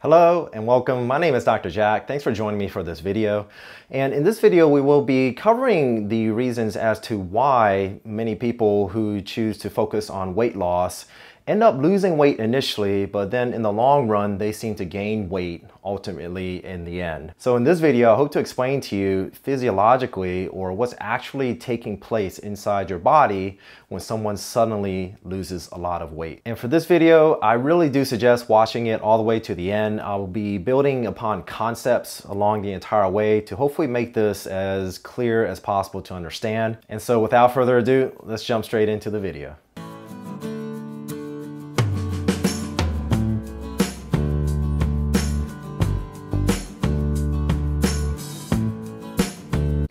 Hello and welcome. My name is Dr. Jack. Thanks for joining me for this video. And in this video, we will be covering the reasons as to why many people who choose to focus on weight loss end up losing weight initially, but then in the long run, they seem to gain weight ultimately in the end. So in this video, I hope to explain to you physiologically or what's actually taking place inside your body when someone suddenly loses a lot of weight. And for this video, I really do suggest watching it all the way to the end. I will be building upon concepts along the entire way to hopefully make this as clear as possible to understand. And so without further ado, let's jump straight into the video.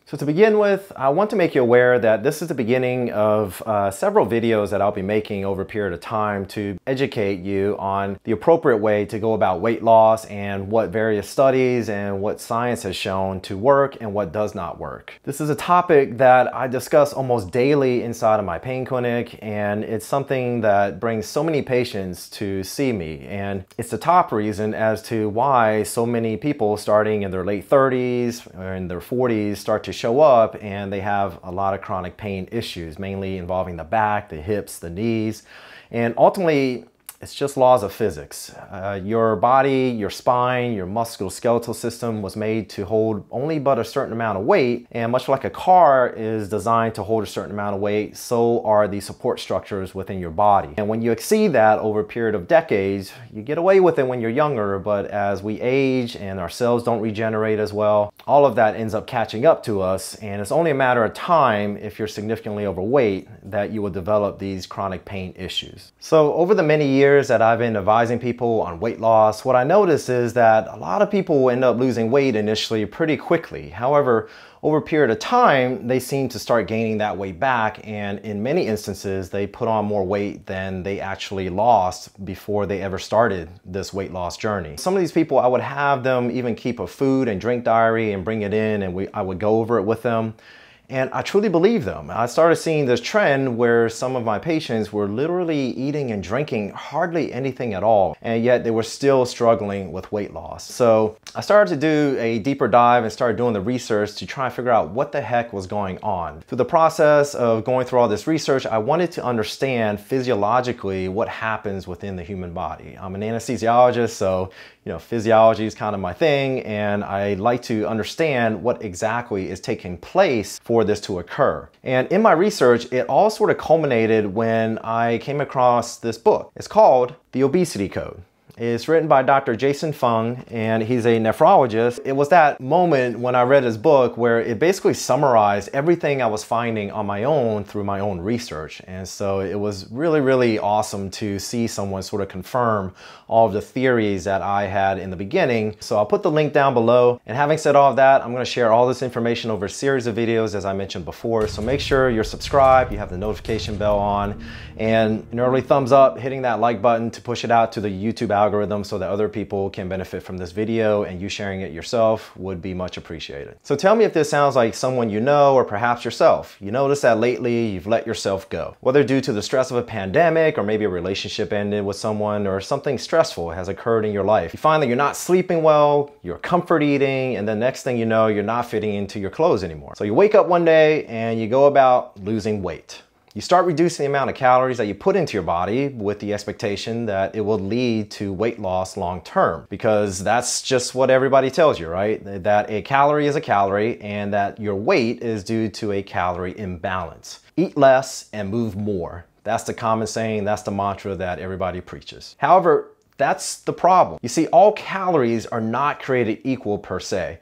So to begin with, I want to make you aware that this is the beginning of several videos that I'll be making over a period of time to educate you on the appropriate way to go about weight loss and what various studies and what science has shown to work and what does not work. This is a topic that I discuss almost daily inside of my pain clinic, and it's something that brings so many patients to see me, and it's the top reason as to why so many people starting in their late 30s or in their 40s start to show up and they have a lot of chronic pain issues, mainly involving the back, the hips, the knees, and ultimately it's just laws of physics. Your body, your spine, your musculoskeletal system was made to hold only but a certain amount of weight, and much like a car is designed to hold a certain amount of weight, so are the support structures within your body. And when you exceed that over a period of decades, you get away with it when you're younger, but as we age and our cells don't regenerate as well, all of that ends up catching up to us, and it's only a matter of time if you're significantly overweight that you will develop these chronic pain issues. So over the many years that I've been advising people on weight loss, what I notice is that a lot of people will end up losing weight initially pretty quickly. However, over a period of time, they seem to start gaining that weight back, and in many instances, they put on more weight than they actually lost before they ever started this weight loss journey. Some of these people, I would have them even keep a food and drink diary and bring it in, and I would go over it with them. And I truly believe them. I started seeing this trend where some of my patients were literally eating and drinking hardly anything at all, and yet they were still struggling with weight loss. So I started to do a deeper dive and started doing the research to try and figure out what the heck was going on. Through the process of going through all this research, I wanted to understand physiologically what happens within the human body. I'm an anesthesiologist, so you know, physiology is kind of my thing, and I like to understand what exactly is taking place for this to occur. And in my research, it all sort of culminated when I came across this book. It's called The Obesity Code. It's written by Dr. Jason Fung, and he's a nephrologist. It was that moment when I read his book where it basically summarized everything I was finding on my own through my own research. And so it was really, really awesome to see someone sort of confirm all of the theories that I had in the beginning. So I'll put the link down below. And having said all of that, I'm gonna share all this information over a series of videos, as I mentioned before. So make sure you're subscribed, you have the notification bell on, and an early thumbs up, hitting that like button to push it out to the YouTube algorithm so that other people can benefit from this video, and you sharing it yourself would be much appreciated. So tell me if this sounds like someone you know, or perhaps yourself. You notice that lately you've let yourself go, whether due to the stress of a pandemic, or maybe a relationship ended with someone, or something stressful has occurred in your life. You find that you're not sleeping well, you're comfort eating, and the next thing you know, you're not fitting into your clothes anymore. So you wake up one day and you go about losing weight. You start reducing the amount of calories that you put into your body with the expectation that it will lead to weight loss long term, because that's just what everybody tells you, right? That a calorie is a calorie and that your weight is due to a calorie imbalance. Eat less and move more. That's the common saying, that's the mantra that everybody preaches. However, that's the problem. You see, all calories are not created equal per se.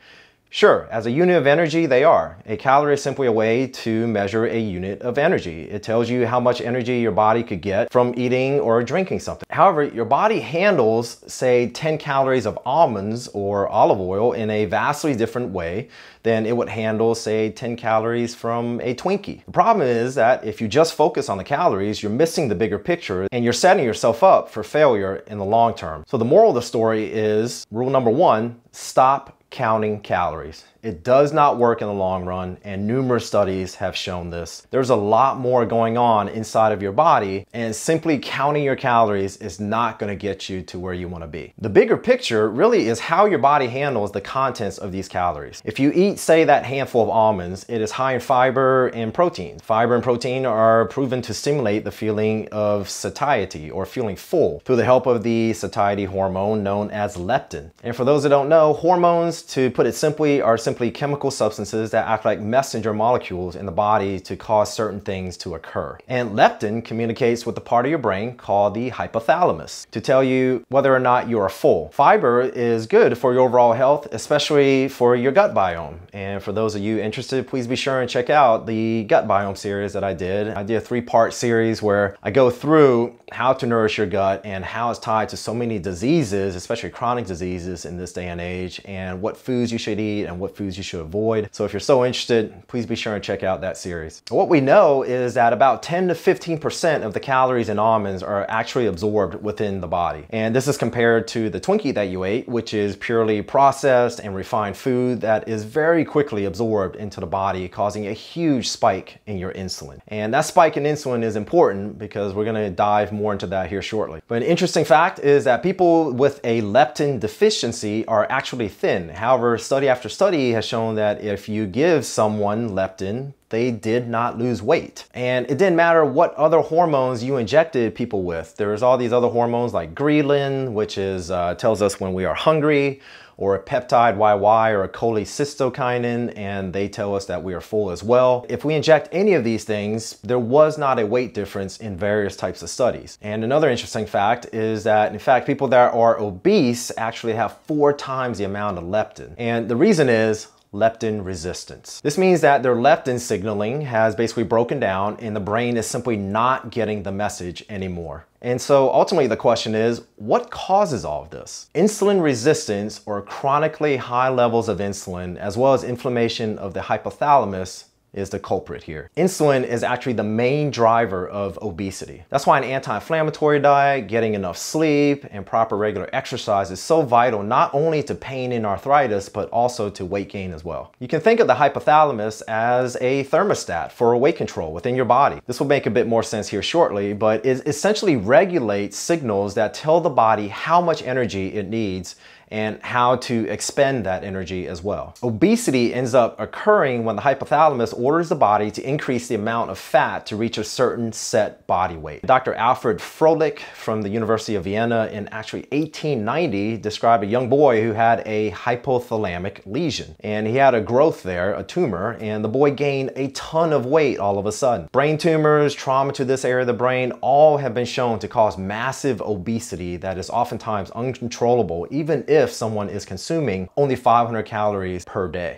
Sure, as a unit of energy, they are. A calorie is simply a way to measure a unit of energy. It tells you how much energy your body could get from eating or drinking something. However, your body handles, say, 10 calories of almonds or olive oil in a vastly different way than it would handle, say, 10 calories from a Twinkie. The problem is that if you just focus on the calories, you're missing the bigger picture and you're setting yourself up for failure in the long term. So the moral of the story is, rule number one, Stop counting calories. It does not work in the long run, and numerous studies have shown this. There's a lot more going on inside of your body, and simply counting your calories is not going to get you to where you want to be. The bigger picture really is how your body handles the contents of these calories. If you eat, say, that handful of almonds, it is high in fiber and protein. Fiber and protein are proven to stimulate the feeling of satiety or feeling full through the help of the satiety hormone known as leptin. And for those that don't know, hormones, to put it simply, are simply chemical substances that act like messenger molecules in the body to cause certain things to occur. And leptin communicates with the part of your brain called the hypothalamus to tell you whether or not you are full. Fiber is good for your overall health, especially for your gut biome. And for those of you interested, please be sure and check out the gut biome series that I did. I did a three-part series where I go through how to nourish your gut and how it's tied to so many diseases, especially chronic diseases in this day and age, and what foods you should eat and what foods you should avoid. So if you're so interested, please be sure and check out that series. What we know is that about 10 to 15% of the calories in almonds are actually absorbed within the body. And this is compared to the Twinkie that you ate, which is purely processed and refined food that is very quickly absorbed into the body, causing a huge spike in your insulin. And that spike in insulin is important because we're going to dive more into that here shortly. But an interesting fact is that people with a leptin deficiency are actually thin. However, study after study has shown that if you give someone leptin, they did not lose weight. And it didn't matter what other hormones you injected people with. There's all these other hormones like ghrelin, which is tells us when we are hungry, or a peptide YY or a cholecystokinin, and they tell us that we are full as well. If we inject any of these things, there was not a weight difference in various types of studies. And another interesting fact is that, in fact, people that are obese actually have 4 times the amount of leptin. And the reason is leptin resistance. This means that their leptin signaling has basically broken down and the brain is simply not getting the message anymore. And so ultimately the question is, what causes all of this? Insulin resistance, or chronically high levels of insulin, as well as inflammation of the hypothalamus, is the culprit here. Insulin is actually the main driver of obesity. That's why an anti-inflammatory diet, getting enough sleep, and proper regular exercise is so vital, not only to pain and arthritis, but also to weight gain as well. You can think of the hypothalamus as a thermostat for weight control within your body. This will make a bit more sense here shortly, but it essentially regulates signals that tell the body how much energy it needs and how to expend that energy as well. Obesity ends up occurring when the hypothalamus orders the body to increase the amount of fat to reach a certain set body weight. Dr. Alfred Froelich from the University of Vienna in actually 1890 described a young boy who had a hypothalamic lesion. And he had a growth there, a tumor, and the boy gained a ton of weight all of a sudden. Brain tumors, trauma to this area of the brain, all have been shown to cause massive obesity that is oftentimes uncontrollable, even if someone is consuming only 500 calories per day.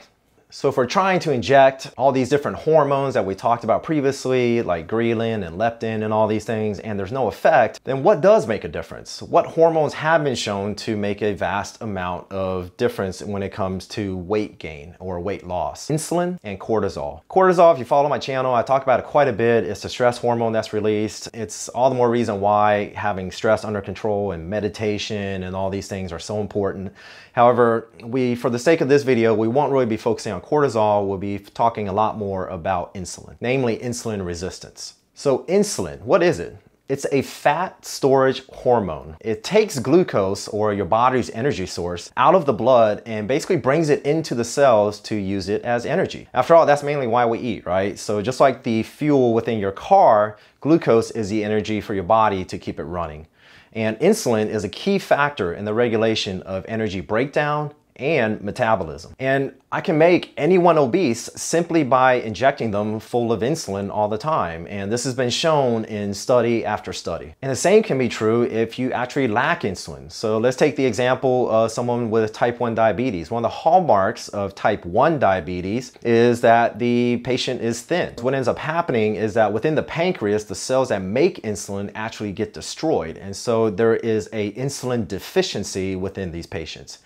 So if we're trying to inject all these different hormones that we talked about previously, like ghrelin and leptin and all these things, and there's no effect, then what does make a difference? What hormones have been shown to make a vast amount of difference when it comes to weight gain or weight loss? Insulin and cortisol. Cortisol, if you follow my channel, I talk about it quite a bit. It's the stress hormone that's released. It's all the more reason why having stress under control and meditation and all these things are so important. However, for the sake of this video, we won't really be focusing on cortisol. We'll be talking a lot more about insulin, namely insulin resistance. So insulin, what is it? It's a fat storage hormone. It takes glucose, or your body's energy source, out of the blood and basically brings it into the cells to use it as energy. After all, that's mainly why we eat, right? So just like the fuel within your car, glucose is the energy for your body to keep it running. And insulin is a key factor in the regulation of energy breakdown and metabolism. And I can make anyone obese simply by injecting them full of insulin all the time. And this has been shown in study after study. And the same can be true if you actually lack insulin. So let's take the example of someone with type 1 diabetes. One of the hallmarks of type 1 diabetes is that the patient is thin. What ends up happening is that within the pancreas, the cells that make insulin actually get destroyed. And so there is an insulin deficiency within these patients.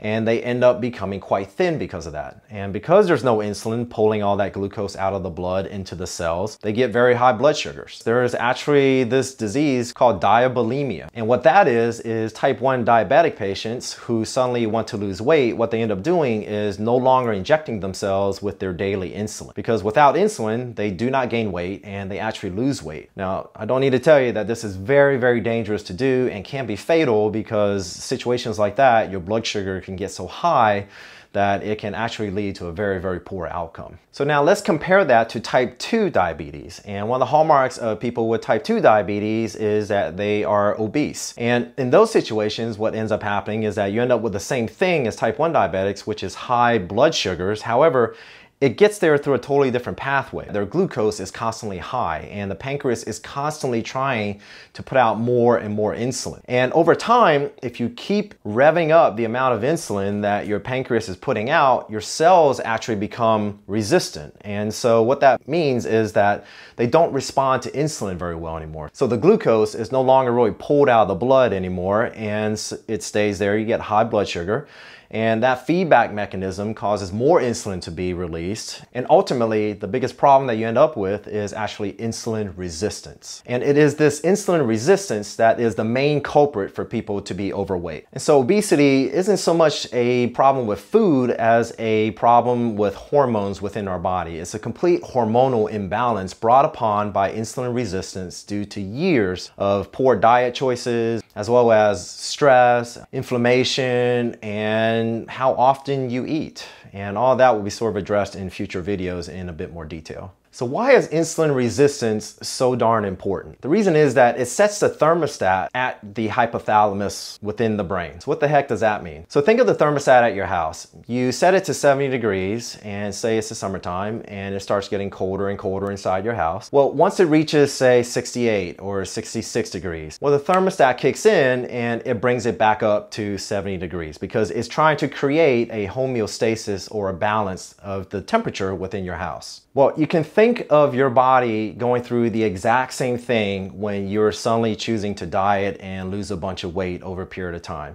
And they end up becoming quite thin because of that. that. And because there's no insulin pulling all that glucose out of the blood into the cells, they get very high blood sugars. There is actually this disease called diabulimia. And what that is type 1 diabetic patients who suddenly want to lose weight, what they end up doing is no longer injecting themselves with their daily insulin. Because without insulin, they do not gain weight and they actually lose weight. Now, I don't need to tell you that this is very, very dangerous to do and can be fatal, because situations like that, your blood sugar can get so high that it can actually lead to a very, very poor outcome. So now let's compare that to type 2 diabetes. And one of the hallmarks of people with type 2 diabetes is that they are obese. And in those situations, what ends up happening is that you end up with the same thing as type 1 diabetics, which is high blood sugars. However, it gets there through a totally different pathway. Their glucose is constantly high and the pancreas is constantly trying to put out more and more insulin. And over time, if you keep revving up the amount of insulin that your pancreas is putting out, your cells actually become resistant. And so what that means is that they don't respond to insulin very well anymore. So the glucose is no longer really pulled out of the blood anymore and it stays there. You get high blood sugar. And that feedback mechanism causes more insulin to be released. And ultimately, the biggest problem that you end up with is actually insulin resistance. And it is this insulin resistance that is the main culprit for people to be overweight. And so obesity isn't so much a problem with food as a problem with hormones within our body. It's a complete hormonal imbalance brought upon by insulin resistance due to years of poor diet choices, as well as stress, inflammation, and how often you eat. And all that will be sort of addressed in future videos in a bit more detail. So why is insulin resistance so darn important? The reason is that it sets the thermostat at the hypothalamus within the brain. So what the heck does that mean? So think of the thermostat at your house. You set it to 70 degrees and say it's the summertime and it starts getting colder and colder inside your house. Well, once it reaches say 68 or 66 degrees, well, the thermostat kicks in and it brings it back up to 70 degrees because it's trying to create a homeostasis or a balance of the temperature within your house. Well, you can think of your body going through the exact same thing when you're suddenly choosing to diet and lose a bunch of weight over a period of time.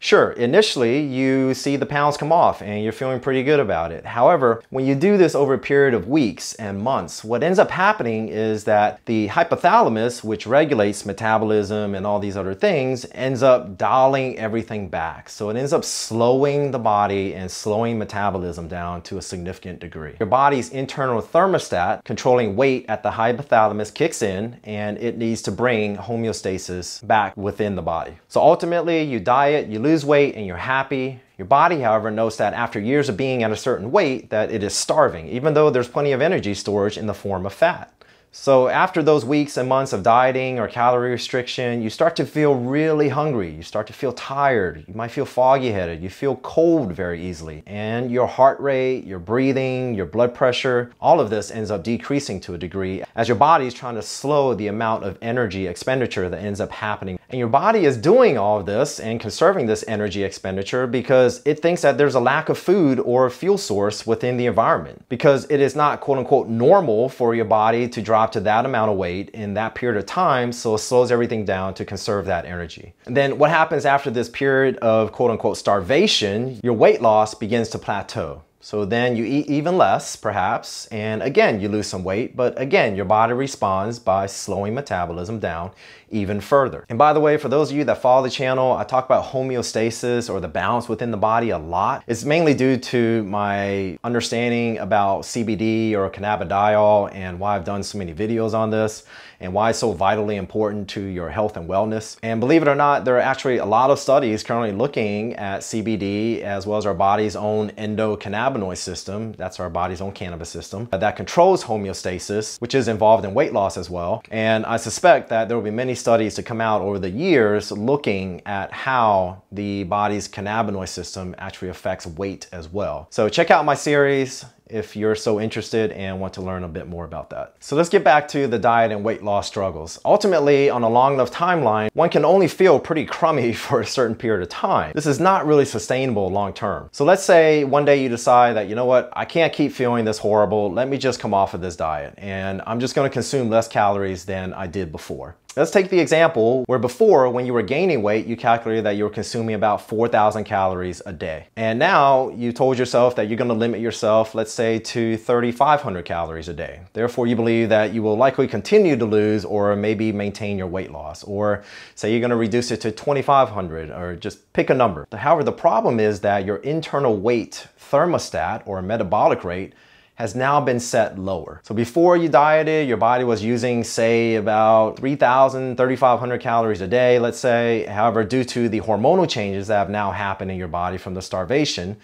Sure, initially you see the pounds come off and you're feeling pretty good about it. However, when you do this over a period of weeks and months, what ends up happening is that the hypothalamus, which regulates metabolism and all these other things, ends up dialing everything back. So it ends up slowing the body and slowing metabolism down to a significant degree. Your body's internal thermostat controlling weight at the hypothalamus kicks in and it needs to bring homeostasis back within the body. So ultimately you diet, you lose weight and you're happy. Your body, however, knows that after years of being at a certain weight that it is starving, even though there's plenty of energy storage in the form of fat. So after those weeks and months of dieting or calorie restriction, you start to feel really hungry. You start to feel tired. You might feel foggy-headed. You feel cold very easily. And your heart rate, your breathing, your blood pressure, all of this ends up decreasing to a degree as your body is trying to slow the amount of energy expenditure that ends up happening. And your body is doing all of this and conserving this energy expenditure because it thinks that there's a lack of food or fuel source within the environment, because it is not quote-unquote normal for your body to drop to that amount of weight in that period of time, so it slows everything down to conserve that energy. And then what happens after this period of quote-unquote starvation, your weight loss begins to plateau. So then you eat even less, perhaps, and again, you lose some weight, but again, your body responds by slowing metabolism down even further. And by the way, for those of you that follow the channel, I talk about homeostasis or the balance within the body a lot. It's mainly due to my understanding about CBD or cannabidiol and why I've done so many videos on this and why it's so vitally important to your health and wellness. And believe it or not, there are actually a lot of studies currently looking at CBD as well as our body's own endocannabinoid system, that's our body's own cannabis system, that controls homeostasis, which is involved in weight loss as well. And I suspect that there will be many studies to come out over the years looking at how the body's cannabinoid system actually affects weight as well. So check out my series if you're so interested and want to learn a bit more about that. So let's get back to the diet and weight loss struggles. Ultimately, on a long enough timeline, one can only feel pretty crummy for a certain period of time. This is not really sustainable long term. So let's say one day you decide that, you know what, I can't keep feeling this horrible. Let me just come off of this diet and I'm just going to consume less calories than I did before. Let's take the example where before, when you were gaining weight, you calculated that you were consuming about 4,000 calories a day. And now you told yourself that you're going to limit yourself, let's say, to 3,500 calories a day. Therefore, you believe that you will likely continue to lose or maybe maintain your weight loss, or say you're going to reduce it to 2,500, or just pick a number. However, the problem is that your internal weight thermostat or metabolic rate has now been set lower. So before you dieted, your body was using, say, about 3,000, 3,500 calories a day, let's say. However, due to the hormonal changes that have now happened in your body from the starvation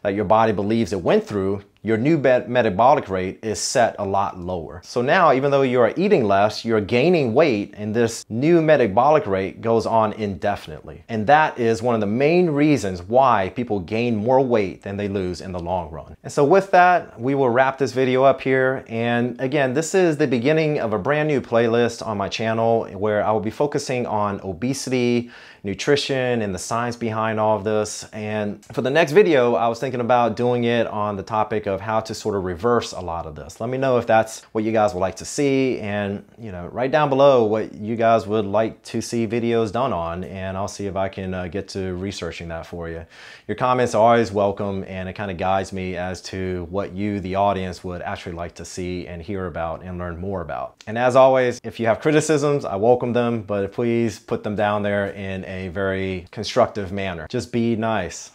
that your body believes it went through, your new metabolic rate is set a lot lower. So now, even though you are eating less, you're gaining weight, and this new metabolic rate goes on indefinitely. And that is one of the main reasons why people gain more weight than they lose in the long run. And so with that, we will wrap this video up here. And again, this is the beginning of a brand new playlist on my channel where I will be focusing on obesity, nutrition, and the science behind all of this. And for the next video, I was thinking about doing it on the topic of how to sort of reverse a lot of this. Let me know if that's what you guys would like to see, and you know, write down below what you guys would like to see videos done on, and I'll see if I can get to researching that for you. Your comments are always welcome, and it kind of guides me as to what you, the audience, would actually like to see and hear about and learn more about. And as always, if you have criticisms, I welcome them, but please put them down there in a very constructive manner. Just be nice.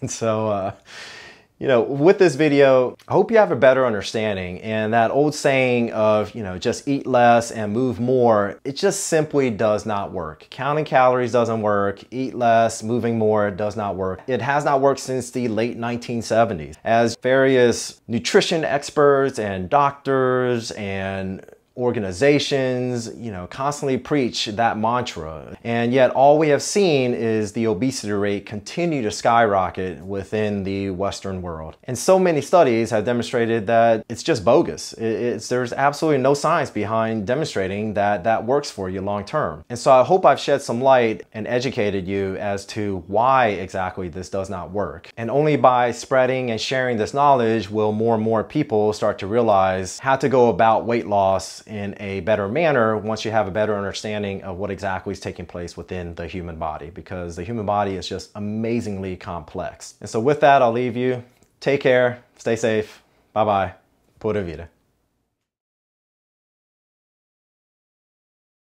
And so, you know, with this video, I hope you have a better understanding, and that old saying of, you know, just eat less and move more, it just simply does not work. Counting calories doesn't work. Eat less, moving more does not work. It has not worked since the late 1970s, as various nutrition experts and doctors and organizations, you know, constantly preach that mantra. And yet all we have seen is the obesity rate continue to skyrocket within the Western world. And so many studies have demonstrated that it's just bogus. There's absolutely no science behind demonstrating that that works for you long term. And so I hope I've shed some light and educated you as to why exactly this does not work. And only by spreading and sharing this knowledge will more and more people start to realize how to go about weight loss in a better manner once you have a better understanding of what exactly is taking place within the human body, because the human body is just amazingly complex. And so with that, I'll leave you. Take care, stay safe, bye-bye, Pura Vida.